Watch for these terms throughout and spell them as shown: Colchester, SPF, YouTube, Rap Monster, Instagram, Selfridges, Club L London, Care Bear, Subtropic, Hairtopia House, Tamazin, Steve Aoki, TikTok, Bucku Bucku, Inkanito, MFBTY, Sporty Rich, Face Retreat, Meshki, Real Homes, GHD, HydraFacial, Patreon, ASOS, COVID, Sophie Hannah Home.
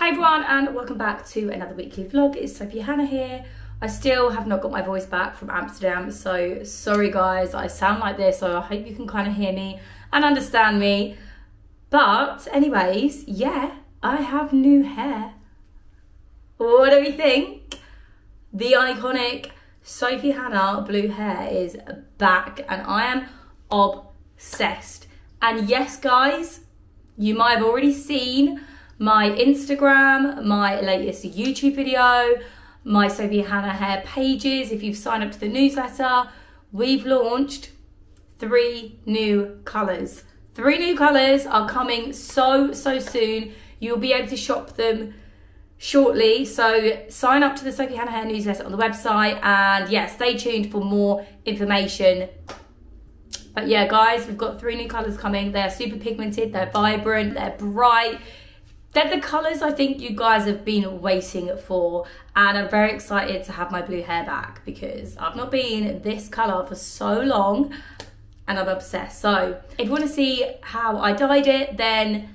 Hi everyone, and welcome back to another weekly vlog. It's Sophie Hannah here. I still have not got my voice back from Amsterdam, so sorry guys, I sound like this, so I hope you can kind of hear me and understand me. But anyways, yeah, I have new hair. What do we think? The iconic Sophie Hannah blue hair is back and I am obsessed. And yes guys, you might have already seen my Instagram, my latest YouTube video, my Sophie Hannah hair pages. If you've signed up to the newsletter, we've launched three new colours. Three new colours are coming so soon. You'll be able to shop them shortly. So sign up to the Sophie Hannah hair newsletter on the website, and yeah, stay tuned for more information. But yeah guys, we've got three new colours coming. They're super pigmented, they're vibrant, they're bright. They're the colours I think you guys have been waiting for, and I'm very excited to have my blue hair back because I've not been this colour for so long and I'm obsessed. So if you want to see how I dyed it, then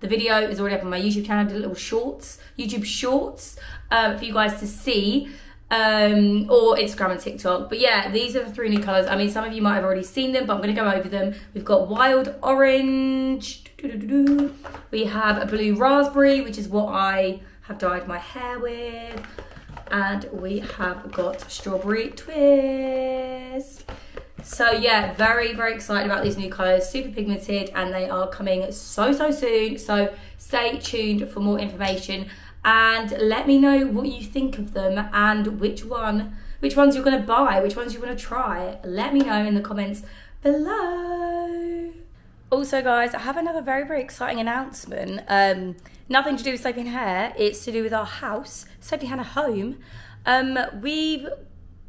the video is already up on my YouTube channel. I did a little shorts, YouTube shorts for you guys to see, or Instagram and TikTok. But yeah, these are the three new colours. I mean, some of you might have already seen them, but I'm going to go over them. We've got wild orange. We have a blue raspberry, which is what I have dyed my hair with, and we have got strawberry twist. So yeah, very excited about these new colors, super pigmented, and they are coming so soon. So stay tuned for more information and let me know what you think of them and which ones you're going to buy, which ones you want to try. Let me know in the comments below. Also guys, I have another very exciting announcement. Nothing to do with Sophie Hannah hair, it's to do with our house, Sophie Hannah Home. We've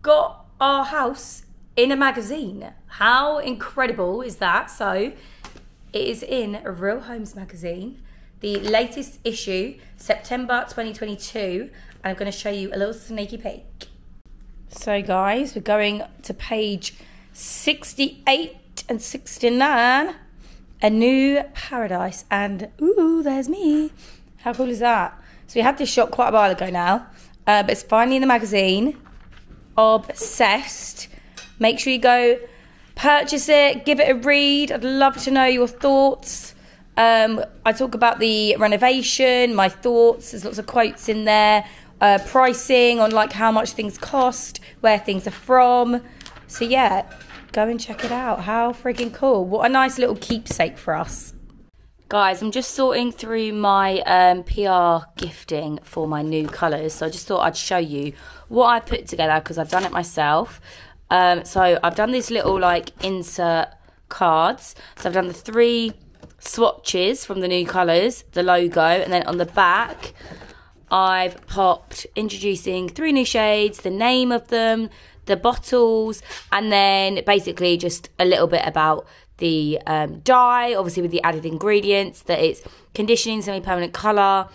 got our house in a magazine. How incredible is that? So it is in Real Homes magazine, the latest issue, September 2022. And I'm gonna show you a little sneaky peek. So guys, we're going to page 68 and 69. A new paradise, and ooh, there's me. How cool is that? So we had this shot quite a while ago now, but it's finally in the magazine. Obsessed. Make sure you go purchase it, give it a read. I'd love to know your thoughts. I talk about the renovation, my thoughts. There's lots of quotes in there, pricing on like how much things cost, where things are from. So yeah, go and check it out. How freaking cool. What a nice little keepsake for us. Guys, I'm just sorting through my PR gifting for my new colours. So I just thought I'd show you what I put together because I've done it myself. So I've done these little like insert cards. So I've done the three swatches from the new colours, the logo, and then on the back I've popped introducing three new shades, the name of them, the bottles, and then basically just a little bit about the dye, obviously with the added ingredients, that it's conditioning, semi-permanent colour,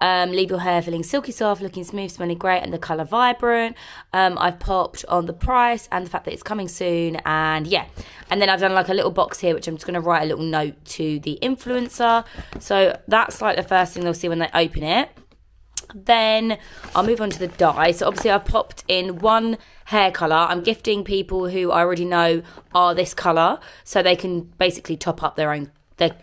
leave your hair feeling silky soft, looking smooth, smelling great, and the colour vibrant. I've popped on the price and the fact that it's coming soon, and yeah. And then I've done like a little box here, which I'm just going to write a little note to the influencer. So that's like the first thing they'll see when they open it. Then I'll move on to the dye. So obviously I've popped in one hair colour. I'm gifting people who I already know are this colour, so they can basically top up their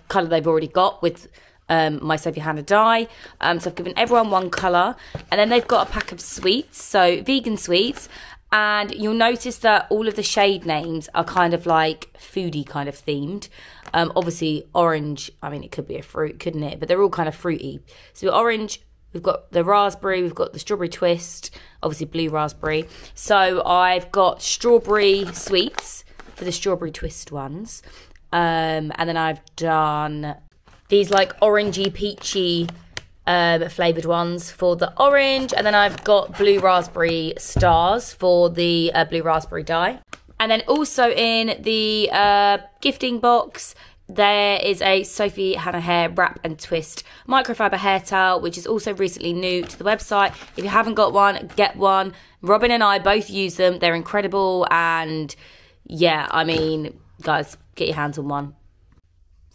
colour they've already got with my Sophie Hannah dye. So I've given everyone one colour, and then they've got a pack of sweets, so vegan sweets, and you'll notice that all of the shade names are kind of like foodie kind of themed. Obviously orange, I mean it could be a fruit, couldn't it? But they're all kind of fruity. So orange, we've got the raspberry, we've got the strawberry twist, obviously blue raspberry. So I've got strawberry sweets for the strawberry twist ones. And then I've done these like orangey, peachy flavoured ones for the orange. And then I've got blue raspberry stars for the blue raspberry dye. And then also in the gifting box, there is a Sophie Hannah hair wrap and twist microfiber hair towel, which is also recently new to the website. If you haven't got one, get one. Robin and I both use them. They're incredible. And yeah, I mean, guys, get your hands on one.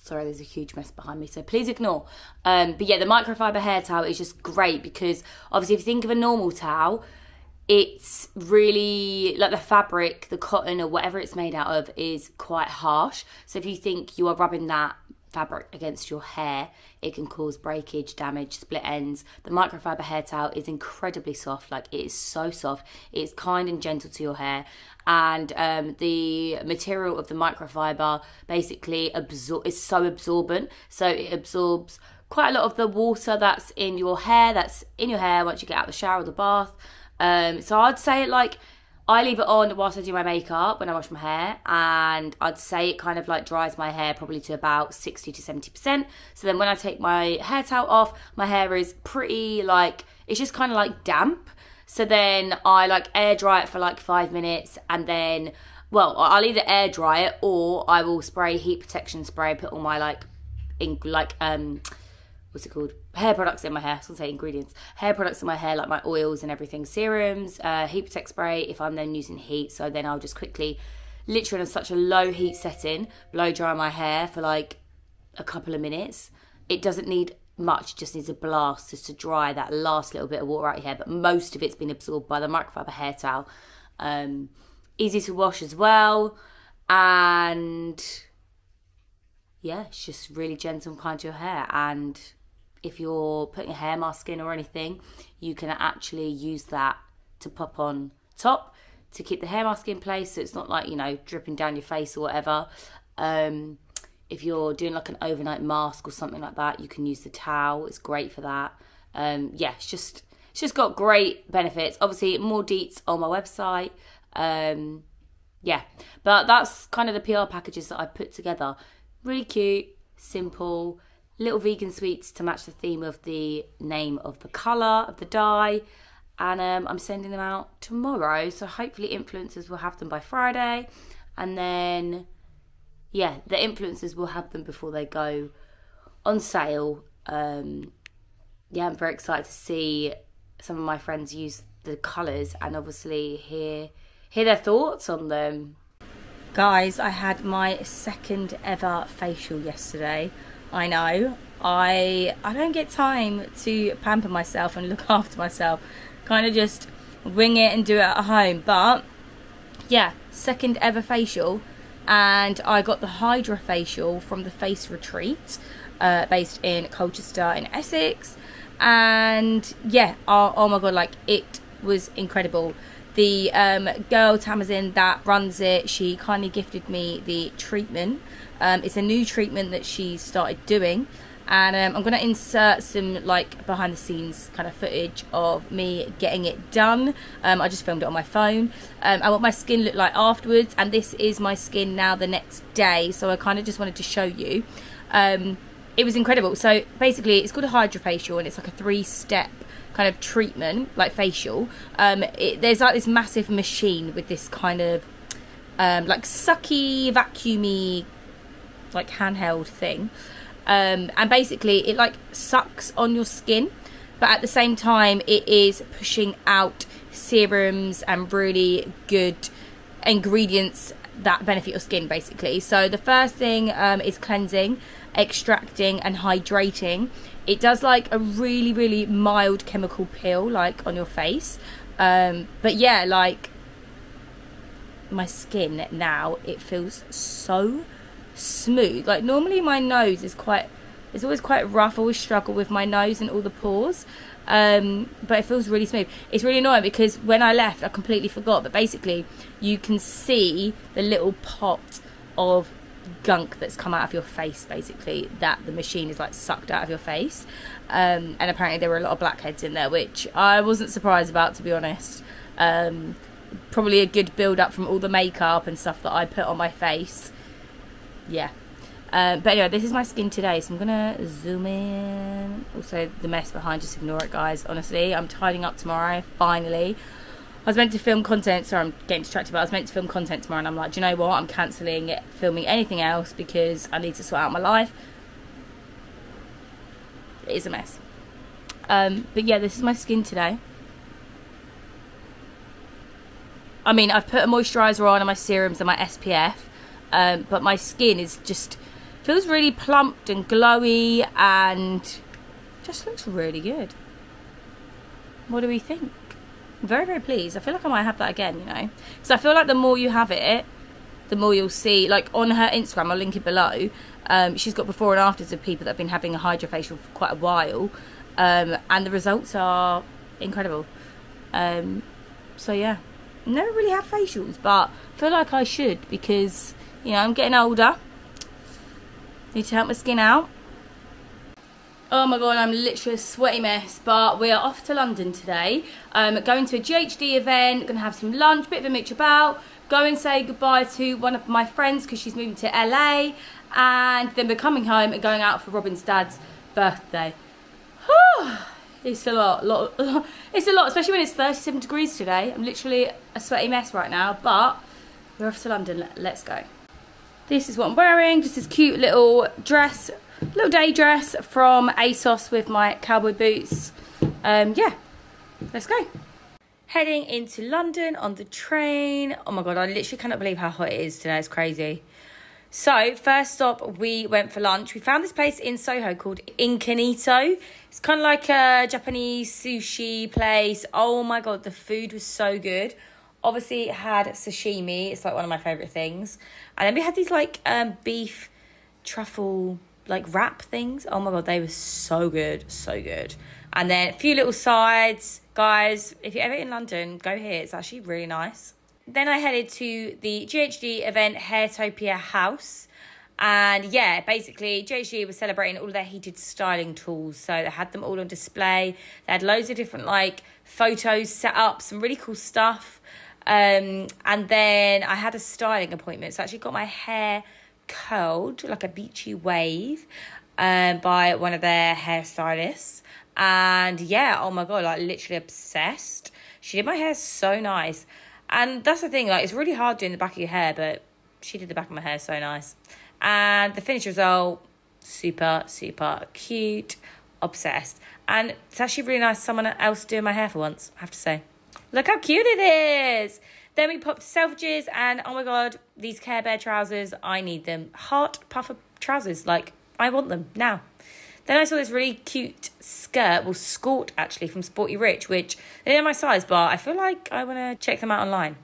Sorry, there's a huge mess behind me, so please ignore. But yeah, the microfiber hair towel is just great because obviously if you think of a normal towel, it's really, like the fabric, the cotton or whatever it's made out of is quite harsh. So if you think you are rubbing that fabric against your hair, it can cause breakage, damage, split ends. The microfiber hair towel is incredibly soft, like it is so soft. It's kind and gentle to your hair. And the material of the microfiber basically is so absorbent. So it absorbs quite a lot of the water that's in your hair, once you get out of the shower or the bath. So I'd say like, I leave it on whilst I do my makeup when I wash my hair, and I'd say it kind of like dries my hair probably to about 60 to 70%. So then when I take my hair towel off, my hair is pretty like, it's just kind of like damp. So then I like air dry it for like 5 minutes, and then, well, I'll either air dry it or I will spray heat protection spray, put all my like, what's it called? Hair products in my hair. I was gonna say ingredients. Hair products in my hair, like my oils and everything, serums, heat protect spray if I'm then using heat. So then I'll just quickly, literally on such a low heat setting, blow dry my hair for like a couple of minutes. It doesn't need much, it just needs a blast just to dry that last little bit of water out of your hair, but most of it's been absorbed by the microfiber hair towel. Easy to wash as well, and yeah, it's just really gentle and kind to your hair. And if you're putting a hair mask in or anything, you can actually use that to pop on top to keep the hair mask in place, so it's not like, you know, dripping down your face or whatever. If you're doing like an overnight mask or something like that, you can use the towel. It's great for that. Yeah, it's just got great benefits. Obviously more deets on my website. Yeah, but that's kind of the PR packages that I've put together. Really cute, simple, little vegan sweets to match the theme of the name of the colour of the dye. And I'm sending them out tomorrow, so hopefully influencers will have them by Friday. And then, yeah, the influencers will have them before they go on sale. Yeah, I'm very excited to see some of my friends use the colours and obviously hear their thoughts on them. Guys, I had my second ever facial yesterday. I know, I don't get time to pamper myself and look after myself, kind of just wing it and do it at home. But yeah, second ever facial, and I got the HydraFacial from the Face Retreat, based in Colchester in Essex. And yeah, oh my god, like it was incredible. The girl Tamazin that runs it, she kindly gifted me the treatment. It's a new treatment that she started doing, and I'm going to insert some like behind the scenes kind of footage of me getting it done. I just filmed it on my phone. And what my skin looked like afterwards, and this is my skin now the next day, so I kind of just wanted to show you. It was incredible. So basically it's called a HydraFacial, and it's like a 3-step kind of treatment, like facial. There's like this massive machine with this kind of like sucky, vacuumy, like handheld thing, and basically it like sucks on your skin, but at the same time it is pushing out serums and really good ingredients that benefit your skin basically. So the first thing is cleansing, extracting and hydrating. It does like a really, really mild chemical peel like on your face, but yeah, like my skin now, it feels so smooth. Like normally my nose is always quite rough, I always struggle with my nose and all the pores, but it feels really smooth. It's really annoying because when I left I completely forgot, but basically you can see the little pot of gunk that's come out of your face basically, that the machine is like sucked out of your face. And apparently there were a lot of blackheads in there, which I wasn't surprised about, to be honest. Probably a good build up from all the makeup and stuff that I put on my face. Yeah, but anyway, this is my skin today, so I'm gonna zoom in. Also the mess behind, just ignore it guys, honestly. I'm tidying up tomorrow finally. I was meant to film content, sorry I'm getting distracted, but I was meant to film content tomorrow, and I'm like, do you know what, I'm cancelling filming anything else because I need to sort out my life. It is a mess. But yeah, this is my skin today. I mean, I've put a moisturiser on and my serums and my SPF, but my skin is just Feels really plumped and glowy and just looks really good. What do we think? I'm very, very pleased. I feel like I might have that again, you know. Because I feel like the more you have it, the more you'll see. Like on her Instagram, I'll link it below. She's got before and afters of people that have been having a HydraFacial for quite a while. And the results are incredible. So yeah, never really have facials, but I feel like I should because, you know, I'm getting older. Need to help my skin out. Oh my god, I'm literally a sweaty mess, but we are off to London today. Going to a GHD event, gonna have some lunch, bit of a mooch about, go and say goodbye to one of my friends because she's moving to LA, and then we're coming home and going out for Robin's dad's birthday. It's a lot, it's a lot, especially when it's 37 degrees today. I'm literally a sweaty mess right now, but we're off to London, let's go. This is what I'm wearing, just this cute little dress. Little day dress from ASOS with my cowboy boots. Yeah, let's go. Heading into London on the train. Oh my god, I literally cannot believe how hot it is today. It's crazy. So first stop, we went for lunch. We found this place in Soho called Inkanito. It's kind of like a Japanese sushi place. Oh my god, the food was so good. Obviously it had sashimi. It's like one of my favourite things. And then we had these like beef truffle like wrap things. Oh my god, they were so good, so good. And then a few little sides. Guys, if you're ever in London, go here, it's actually really nice. Then I headed to the GHD event, Hairtopia House, and yeah, basically GHD was celebrating all of their heated styling tools, so they had them all on display. They had loads of different like photos set up, some really cool stuff. And then I had a styling appointment, so I actually got my hair curled like a beachy wave by one of their hairstylists, and yeah, oh my god, like literally obsessed. She did my hair so nice, and that's the thing, like it's really hard doing the back of your hair, but she did the back of my hair so nice. And the finished result, super super cute, obsessed. And it's actually really nice someone else doing my hair for once, I have to say. Look how cute it is. Then we popped to Selfridges, and oh my god, these Care Bear trousers, I need them. Heart puffer trousers, like, I want them now. Then I saw this really cute skirt, well, skirt actually, from Sporty Rich, which they didn't have my size, but I feel like I want to check them out online.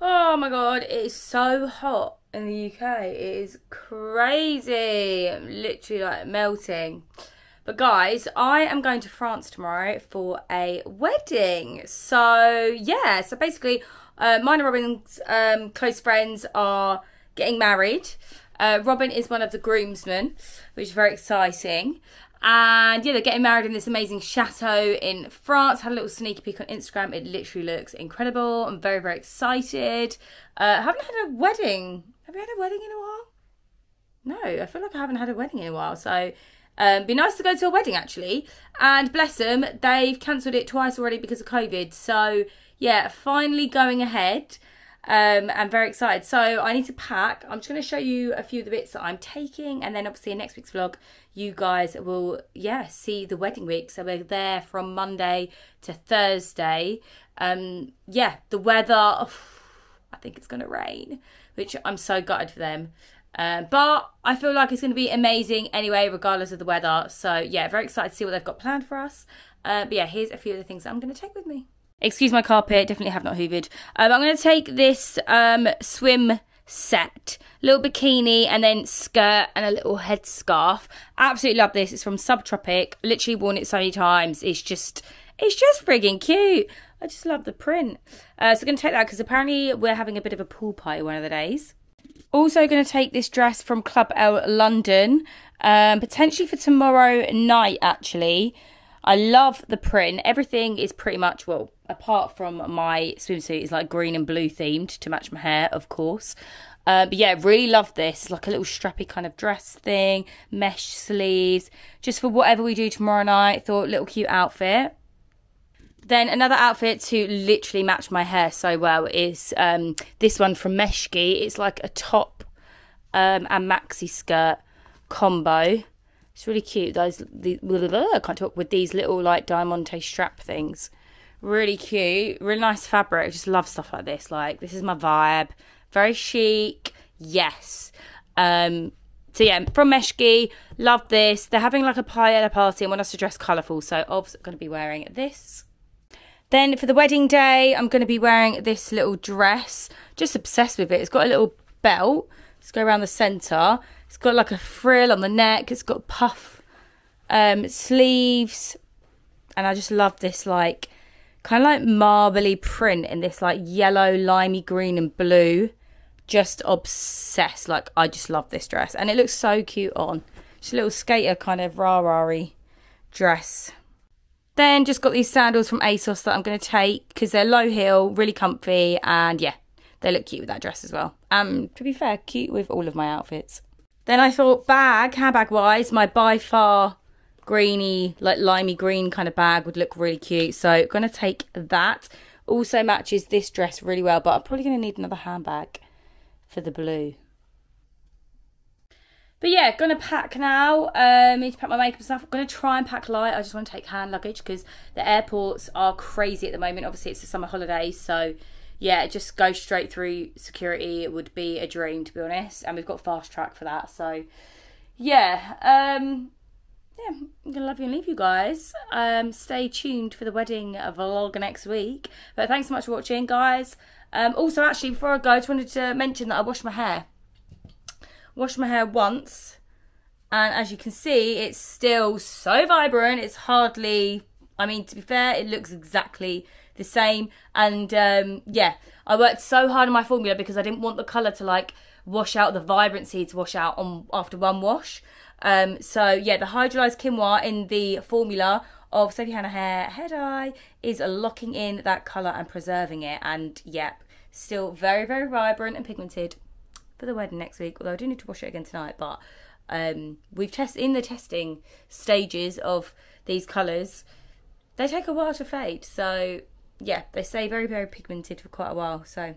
Oh my god, it is so hot in the UK. It is crazy. I'm literally, like, melting. But guys, I am going to France tomorrow for a wedding. So, yeah, so basically... mine and Robin's close friends are getting married. Robin is one of the groomsmen, which is very exciting. And yeah, they're getting married in this amazing chateau in France. Had a little sneaky peek on Instagram. It literally looks incredible. I'm very, very excited. I haven't had a wedding. Have we had a wedding in a while? No, I feel like I haven't had a wedding in a while. So be nice to go to a wedding, actually. And bless them, they've cancelled it twice already because of COVID. So... yeah, finally going ahead. I'm very excited. So I need to pack. I'm just going to show you a few of the bits that I'm taking. And then obviously in next week's vlog, you guys will, yeah, see the wedding week. So we're there from Monday to Thursday. Yeah, the weather, oh, I think it's going to rain, which I'm so gutted for them. But I feel like it's going to be amazing anyway, regardless of the weather. So yeah, very excited to see what they've got planned for us. But yeah, here's a few of the things that I'm going to take with me. Excuse my carpet, definitely have not hoovered. I'm going to take this swim set, little bikini and then skirt and a little headscarf. Absolutely love this. It's from Subtropic. Literally worn it so many times. It's just frigging cute. I just love the print. So I'm going to take that because apparently we're having a bit of a pool party one of the days. Also going to take this dress from Club L London, potentially for tomorrow night actually. I love the print. Everything is pretty much, well, apart from my swimsuit, is like green and blue themed to match my hair, of course. But yeah, really love this. It's like a little strappy kind of dress thing, mesh sleeves, just for whatever we do tomorrow night. Thought, little cute outfit. Then another outfit to literally match my hair so well is this one from Meshki. It's like a top and maxi skirt combo. It's really cute. I can't talk, with these little like diamante strap things. Really cute. Really nice fabric. I just love stuff like this. Like, this is my vibe. Very chic. Yes. So yeah, from Meshki, love this. They're having like a paella party and want us to dress colourful, so obviously I'm going to be wearing this. Then for the wedding day, I'm going to be wearing this little dress. Just obsessed with it. It's got a little belt. Let's go around the centre. It's got like a frill on the neck. It's got puff sleeves. And I just love this like kind of like marbly print in this like yellow, limey green and blue. Just obsessed. Like I just love this dress. And it looks so cute on. Just a little skater kind of rah-rah-y dress. Then just got these sandals from ASOS that I'm going to take because they're low heel, really comfy, and yeah, they look cute with that dress as well. To be fair, cute with all of my outfits. Then I thought handbag wise, my by far greeny, like limey green kind of bag would look really cute. So going to take that. Also matches this dress really well, but I'm probably going to need another handbag for the blue. But yeah, gonna pack now. Need to pack my makeup and stuff. I'm gonna try and pack light. I just want to take hand luggage because the airports are crazy at the moment. Obviously, it's the summer holidays, so yeah, just go straight through security. It would be a dream, to be honest. And we've got fast track for that, so yeah. Yeah, I'm gonna love you and leave you guys. Stay tuned for the wedding vlog next week. But thanks so much for watching, guys. Also, actually, before I go, I just wanted to mention that I washed my hair. Washed my hair once, and as you can see, it's still so vibrant. It's hardly, I mean, to be fair, it looks exactly the same. And yeah, I worked so hard on my formula because I didn't want the colour to like wash out, the vibrancy to wash out on after one wash. So yeah, the hydrolyzed quinoa in the formula of Sophie Hannah hair dye is locking in that colour and preserving it. And yeah, still very, very vibrant and pigmented for the wedding next week, although I do need to wash it again tonight. But we've tested in the testing stages of these colours. They take a while to fade, so yeah, they stay very, very pigmented for quite a while. So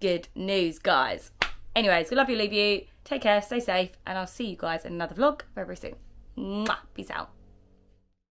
good news, guys. Anyways, we love you, leave you, take care, stay safe, and I'll see you guys in another vlog very, very soon. Mwah, peace out.